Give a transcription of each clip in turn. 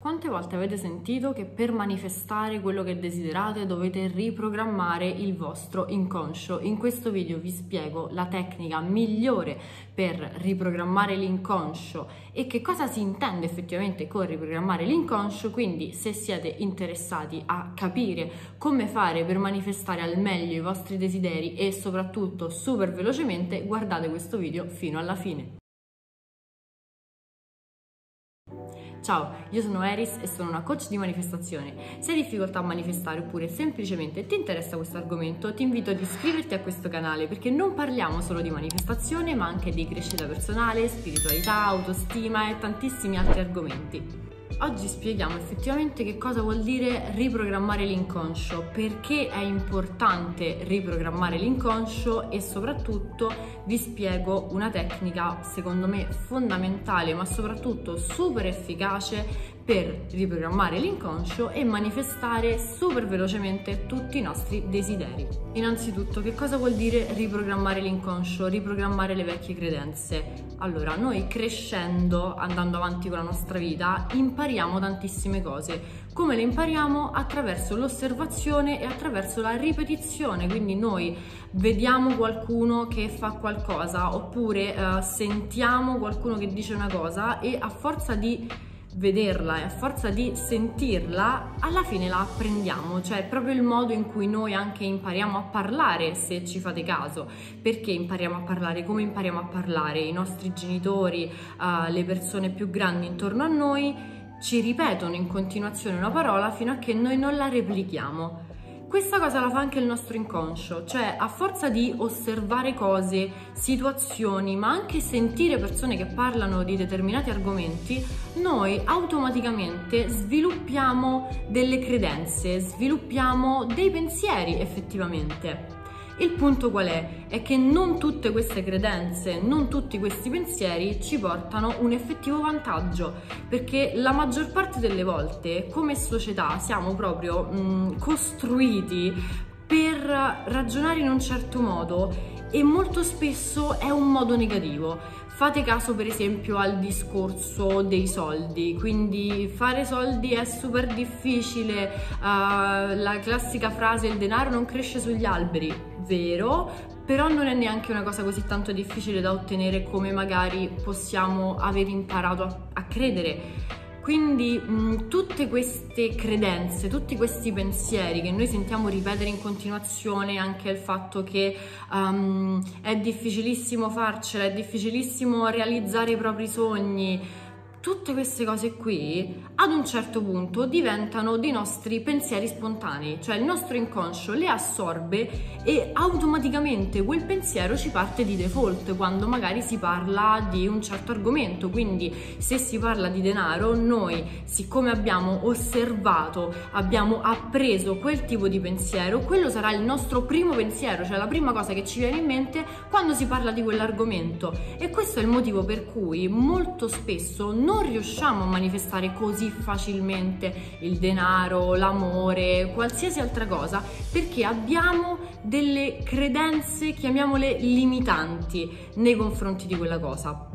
Quante volte avete sentito che per manifestare quello che desiderate dovete riprogrammare il vostro inconscio? In questo video vi spiego la tecnica migliore per riprogrammare l'inconscio e che cosa si intende effettivamente con riprogrammare l'inconscio, quindi se siete interessati a capire come fare per manifestare al meglio i vostri desideri e soprattutto super velocemente, guardate questo video fino alla fine. Ciao, io sono Eris e sono una coach di manifestazione. Se hai difficoltà a manifestare oppure semplicemente ti interessa questo argomento, ti invito ad iscriverti a questo canale perché non parliamo solo di manifestazione ma anche di crescita personale, spiritualità, autostima e tantissimi altri argomenti. Oggi spieghiamo effettivamente che cosa vuol dire riprogrammare l'inconscio, perché è importante riprogrammare l'inconscio e soprattutto vi spiego una tecnica secondo me fondamentale ma soprattutto super efficace per riprogrammare l'inconscio e manifestare super velocemente tutti i nostri desideri. Innanzitutto, che cosa vuol dire riprogrammare l'inconscio, riprogrammare le vecchie credenze? Allora, noi crescendo, andando avanti con la nostra vita, impariamo tantissime cose. Come le impariamo? Attraverso l'osservazione e attraverso la ripetizione, quindi noi vediamo qualcuno che fa qualcosa oppure sentiamo qualcuno che dice una cosa e a forza di vederla e a forza di sentirla alla fine la apprendiamo, cioè è proprio il modo in cui noi anche impariamo a parlare, se ci fate caso, perché impariamo a parlare, come impariamo a parlare, i nostri genitori, le persone più grandi intorno a noi ci ripetono in continuazione una parola fino a che noi non la replichiamo. Questa cosa la fa anche il nostro inconscio, cioè a forza di osservare cose, situazioni, ma anche sentire persone che parlano di determinati argomenti, noi automaticamente sviluppiamo delle credenze, sviluppiamo dei pensieri effettivamente. Il punto qual è? È che non tutte queste credenze, non tutti questi pensieri ci portano un effettivo vantaggio, perché la maggior parte delle volte come società siamo proprio costruiti per ragionare in un certo modo e molto spesso è un modo negativo. Fate caso per esempio al discorso dei soldi, quindi fare soldi è super difficile, la classica frase il denaro non cresce sugli alberi, vero, però non è neanche una cosa così tanto difficile da ottenere come magari possiamo aver imparato a credere. Quindi tutte queste credenze, tutti questi pensieri che noi sentiamo ripetere in continuazione, anche il fatto che è difficilissimo farcela, è difficilissimo realizzare i propri sogni, tutte queste cose qui ad un certo punto diventano dei nostri pensieri spontanei, cioè il nostro inconscio le assorbe e automaticamente quel pensiero ci parte di default quando magari si parla di un certo argomento. Quindi se si parla di denaro, noi siccome abbiamo osservato, abbiamo appreso quel tipo di pensiero, quello sarà il nostro primo pensiero, cioè la prima cosa che ci viene in mente quando si parla di quell'argomento, e questo è il motivo per cui molto spesso non riusciamo a manifestare così facilmente il denaro, l'amore, qualsiasi altra cosa, perché abbiamo delle credenze, chiamiamole limitanti, nei confronti di quella cosa.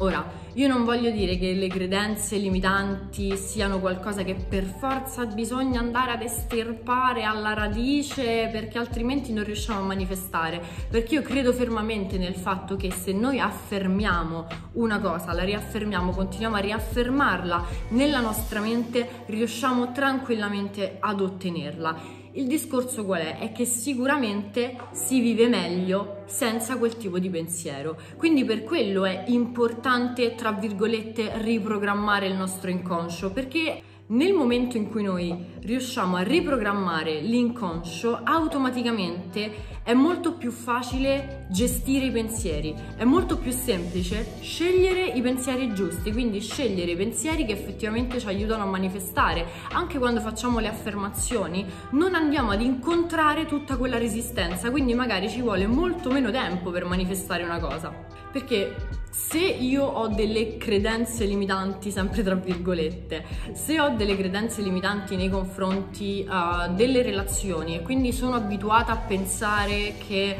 Ora, io non voglio dire che le credenze limitanti siano qualcosa che per forza bisogna andare ad estirpare alla radice perché altrimenti non riusciamo a manifestare, perché io credo fermamente nel fatto che se noi affermiamo una cosa, la riaffermiamo, continuiamo a riaffermarla nella nostra mente, riusciamo tranquillamente ad ottenerla. Il discorso qual è? È che sicuramente si vive meglio senza quel tipo di pensiero, quindi per quello è importante, tra virgolette, riprogrammare il nostro inconscio, perché nel momento in cui noi riusciamo a riprogrammare l'inconscio, automaticamente è molto più facile gestire i pensieri, è molto più semplice scegliere i pensieri giusti, quindi scegliere i pensieri che effettivamente ci aiutano a manifestare. Anche quando facciamo le affermazioni non andiamo ad incontrare tutta quella resistenza, quindi magari ci vuole molto meno tempo per manifestare una cosa, perché se io ho delle credenze limitanti, sempre tra virgolette, se ho delle credenze limitanti nei confronti delle relazioni e quindi sono abituata a pensare persone che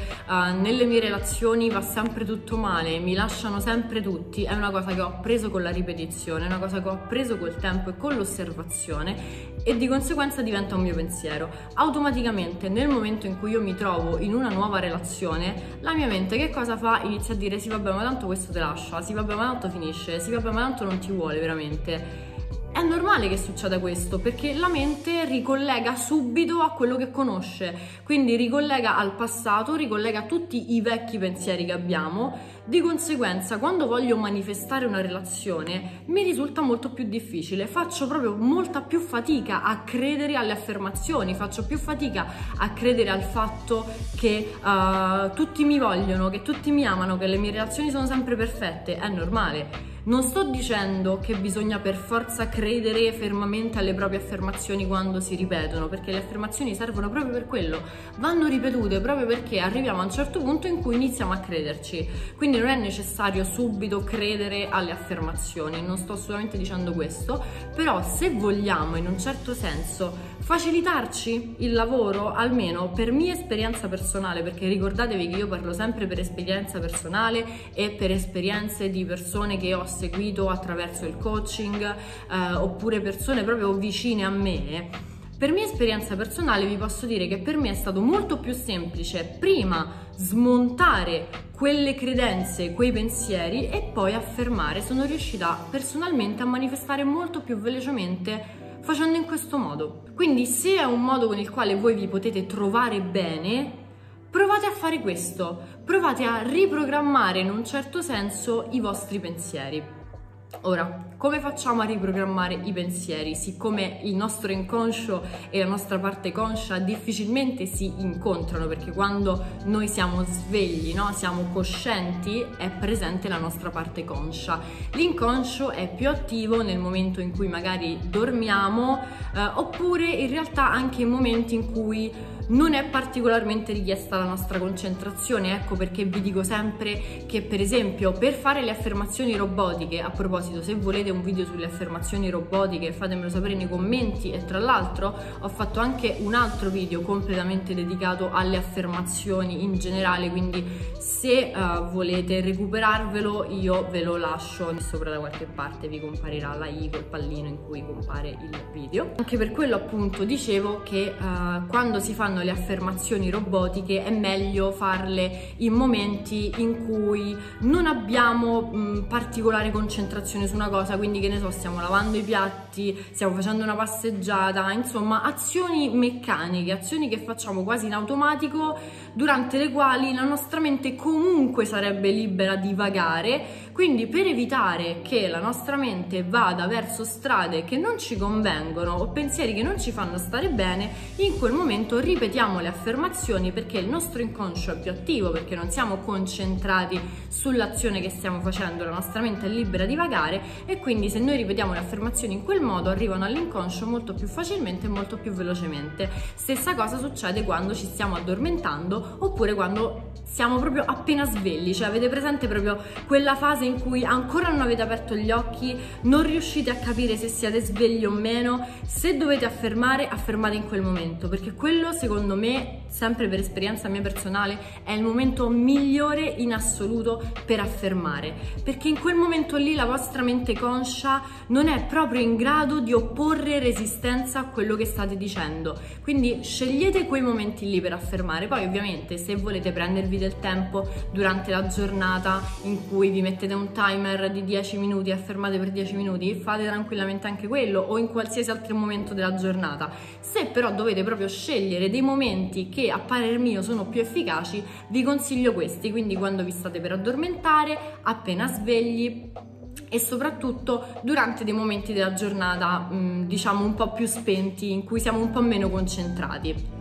nelle mie relazioni va sempre tutto male, mi lasciano sempre tutti, è una cosa che ho appreso con la ripetizione, è una cosa che ho appreso col tempo e con l'osservazione, e di conseguenza diventa un mio pensiero. Automaticamente nel momento in cui io mi trovo in una nuova relazione, la mia mente che cosa fa? Inizia a dire: sì vabbè, ma tanto questo te lascia, sì vabbè, ma tanto finisce, sì vabbè, ma tanto non ti vuole veramente. È normale che succeda questo, perché la mente ricollega subito a quello che conosce, quindi ricollega al passato, ricollega a tutti i vecchi pensieri che abbiamo. Di conseguenza, quando voglio manifestare una relazione mi risulta molto più difficile, faccio proprio molta più fatica a credere alle affermazioni, faccio più fatica a credere al fatto che tutti mi vogliono, che tutti mi amano, che le mie relazioni sono sempre perfette. È normale. Non sto dicendo che bisogna per forza credere fermamente alle proprie affermazioni quando si ripetono, perché le affermazioni servono proprio per quello, vanno ripetute proprio perché arriviamo a un certo punto in cui iniziamo a crederci, quindi non è necessario subito credere alle affermazioni, non sto assolutamente dicendo questo, però se vogliamo in un certo senso facilitarci il lavoro, almeno per mia esperienza personale, perché ricordatevi che io parlo sempre per esperienza personale e per esperienze di persone che ho seguito attraverso il coaching, oppure persone proprio vicine a me. Per mia esperienza personale vi posso dire che per me è stato molto più semplice prima smontare quelle credenze, quei pensieri, e poi affermare. Sono riuscita personalmente a manifestare molto più velocemente facendo in questo modo. Quindi se è un modo con il quale voi vi potete trovare bene, provate a fare questo, provate a riprogrammare in un certo senso i vostri pensieri. Ora, come facciamo a riprogrammare i pensieri? Siccome il nostro inconscio e la nostra parte conscia difficilmente si incontrano, perché quando noi siamo svegli, no? Siamo coscienti, è presente la nostra parte conscia. L'inconscio è più attivo nel momento in cui magari dormiamo, oppure in realtà anche in momenti in cui non è particolarmente richiesta la nostra concentrazione. Ecco perché vi dico sempre che, per esempio, per fare le affermazioni robotiche, a proposito, se volete un video sulle affermazioni robotiche fatemelo sapere nei commenti, e tra l'altro ho fatto anche un altro video completamente dedicato alle affermazioni in generale, quindi se volete recuperarvelo io ve lo lascio sopra da qualche parte, vi comparirà la i col pallino in cui compare il video. Anche per quello appunto dicevo che quando si fanno le affermazioni robotiche è meglio farle in momenti in cui non abbiamo particolare concentrazione su una cosa, quindi che ne so, stiamo lavando i piatti, stiamo facendo una passeggiata, insomma azioni meccaniche, azioni che facciamo quasi in automatico, durante le quali la nostra mente comunque sarebbe libera di vagare. Quindi per evitare che la nostra mente vada verso strade che non ci convengono o pensieri che non ci fanno stare bene, in quel momento ripetiamo le affermazioni, perché il nostro inconscio è più attivo, perché non siamo concentrati sull'azione che stiamo facendo, la nostra mente è libera di vagare, e quindi se noi ripetiamo le affermazioni in quel modo arrivano all'inconscio molto più facilmente e molto più velocemente. Stessa cosa succede quando ci stiamo addormentando, oppure quando siamo proprio appena svegli, cioè avete presente proprio quella fase in cui ancora non avete aperto gli occhi, non riuscite a capire se siete svegli o meno. Se dovete affermare, affermate in quel momento, perché quello, secondo me, sempre per esperienza mia personale, è il momento migliore in assoluto per affermare, perché in quel momento lì la vostra mente conscia non è proprio in grado di opporre resistenza a quello che state dicendo, quindi scegliete quei momenti lì per affermare. Poi ovviamente se volete prendervi del tempo durante la giornata in cui vi mettete un timer di 10 minuti e affermate per 10 minuti, fate tranquillamente anche quello, o in qualsiasi altro momento della giornata. Se però dovete proprio scegliere dei momenti che a parer mio sono più efficaci, vi consiglio questi, quindi quando vi state per addormentare, appena svegli, e soprattutto durante dei momenti della giornata diciamo un po' più spenti, in cui siamo un po' meno concentrati.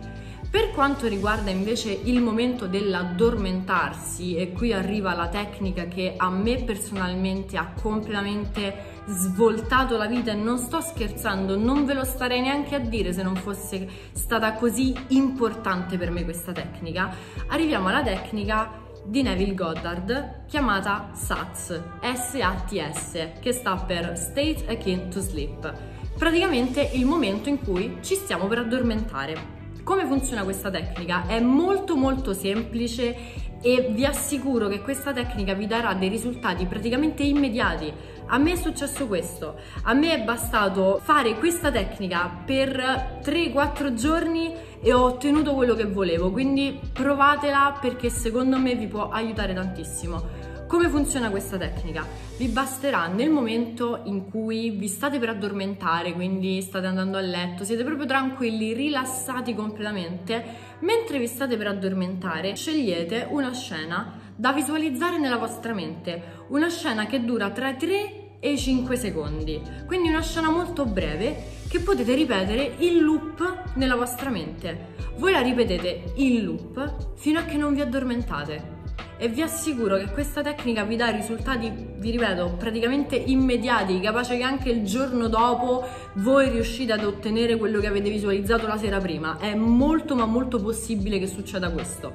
Per quanto riguarda invece il momento dell'addormentarsi, e qui arriva la tecnica che a me personalmente ha completamente svoltato la vita, e non sto scherzando, non ve lo starei neanche a dire se non fosse stata così importante per me questa tecnica. Arriviamo alla tecnica di Neville Goddard, chiamata SATS, S-A-T-S, che sta per State Akin to Sleep, praticamente il momento in cui ci stiamo per addormentare. Come funziona questa tecnica? È molto semplice e vi assicuro che questa tecnica vi darà dei risultati praticamente immediati. A me è successo questo, a me è bastato fare questa tecnica per 3-4 giorni e ho ottenuto quello che volevo, quindi provatela perché secondo me vi può aiutare tantissimo. Come funziona questa tecnica? Vi basterà nel momento in cui vi state per addormentare, quindi state andando a letto, siete proprio tranquilli, rilassati completamente, mentre vi state per addormentare scegliete una scena da visualizzare nella vostra mente, una scena che dura tra 3 e 5 secondi, quindi una scena molto breve che potete ripetere in loop nella vostra mente. Voi la ripetete in loop fino a che non vi addormentate. E vi assicuro che questa tecnica vi dà risultati, vi ripeto, praticamente immediati, capace che anche il giorno dopo voi riuscite ad ottenere quello che avete visualizzato la sera prima. È molto ma molto possibile che succeda questo.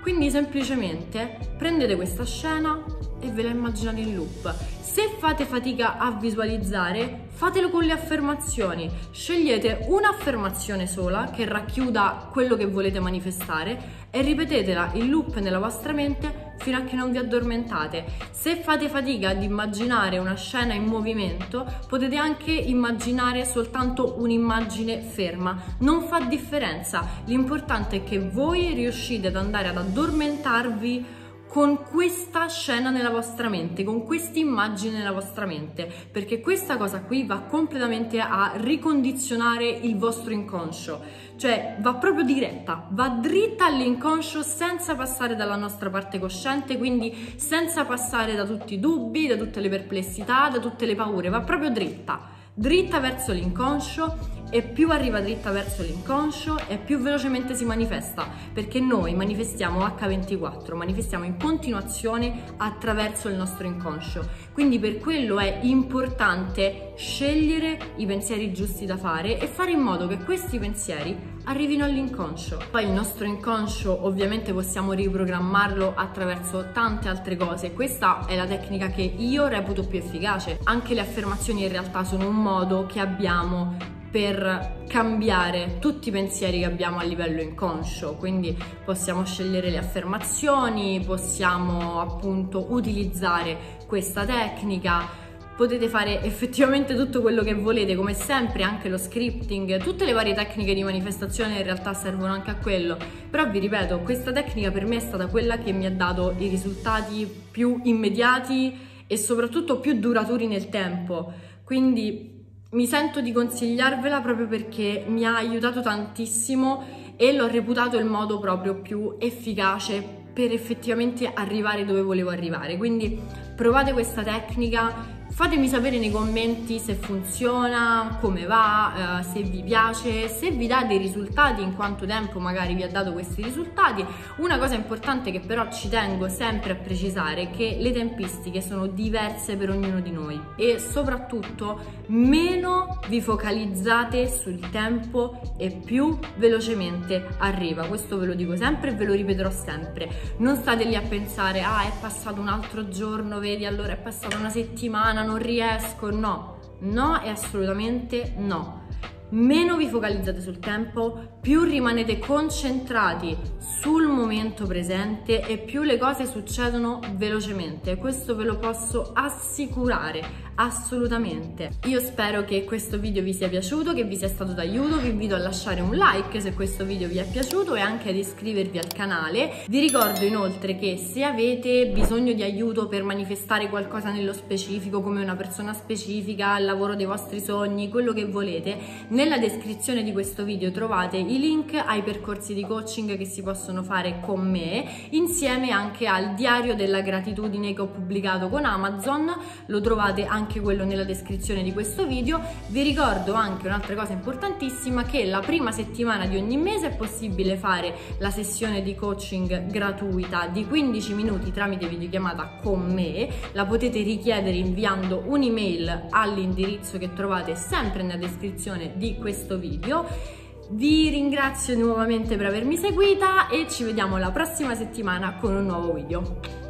Quindi semplicemente prendete questa scena e ve la immaginate in loop. Se fate fatica a visualizzare, fatelo con le affermazioni. Scegliete un'affermazione sola che racchiuda quello che volete manifestare e ripetetela in loop nella vostra mente fino a che non vi addormentate. Se fate fatica ad immaginare una scena in movimento, potete anche immaginare soltanto un'immagine ferma. Non fa differenza, l'importante è che voi riuscite ad andare ad addormentarvi con questa scena nella vostra mente, con questa immagine nella vostra mente, perché questa cosa qui va completamente a ricondizionare il vostro inconscio, cioè va proprio diretta, va dritta all'inconscio senza passare dalla nostra parte cosciente, quindi senza passare da tutti i dubbi, da tutte le perplessità, da tutte le paure, va proprio dritta verso l'inconscio. E più arriva dritta verso l'inconscio e più velocemente si manifesta, perché noi manifestiamo H24, manifestiamo in continuazione attraverso il nostro inconscio. Quindi per quello è importante scegliere i pensieri giusti da fare e fare in modo che questi pensieri arrivino all'inconscio. Poi il nostro inconscio ovviamente possiamo riprogrammarlo attraverso tante altre cose. Questa è la tecnica che io reputo più efficace. Anche le affermazioni in realtà sono un modo che abbiamo per cambiare tutti i pensieri che abbiamo a livello inconscio, quindi possiamo scegliere le affermazioni, possiamo appunto utilizzare questa tecnica. Potete fare effettivamente tutto quello che volete, come sempre anche lo scripting, tutte le varie tecniche di manifestazione in realtà servono anche a quello, però vi ripeto, questa tecnica per me è stata quella che mi ha dato i risultati più immediati e soprattutto più duraturi nel tempo, quindi mi sento di consigliarvela proprio perché mi ha aiutato tantissimo e l'ho reputato il modo proprio più efficace per effettivamente arrivare dove volevo arrivare. Quindi provate questa tecnica, fatemi sapere nei commenti se funziona, come va, se vi piace, se vi dà dei risultati, in quanto tempo magari vi ha dato questi risultati. Una cosa importante che però ci tengo sempre a precisare è che le tempistiche sono diverse per ognuno di noi e soprattutto meno vi focalizzate sul tempo e più velocemente arriva. Questo ve lo dico sempre e ve lo ripeterò sempre. Non state lì a pensare è passato un altro giorno, vedi, allora è passata una settimana, non riesco. No e assolutamente no. Meno vi focalizzate sul tempo, più rimanete concentrati sul momento presente e più le cose succedono velocemente. Questo ve lo posso assicurare, assolutamente. Io spero che questo video vi sia piaciuto, che vi sia stato d'aiuto. Vi invito a lasciare un like se questo video vi è piaciuto e anche ad iscrivervi al canale. Vi ricordo inoltre che se avete bisogno di aiuto per manifestare qualcosa nello specifico, come una persona specifica, il lavoro dei vostri sogni, quello che volete, nella descrizione di questo video trovate i link ai percorsi di coaching che si possono fare con me, insieme anche al diario della gratitudine che ho pubblicato con Amazon. Lo trovate anche quello nella descrizione di questo video. Vi ricordo anche un'altra cosa importantissima, che la prima settimana di ogni mese è possibile fare la sessione di coaching gratuita di 15 minuti tramite videochiamata con me. La potete richiedere inviando un'email all'indirizzo che trovate sempre nella descrizione di questo video. Vi ringrazio nuovamente per avermi seguita e ci vediamo la prossima settimana con un nuovo video.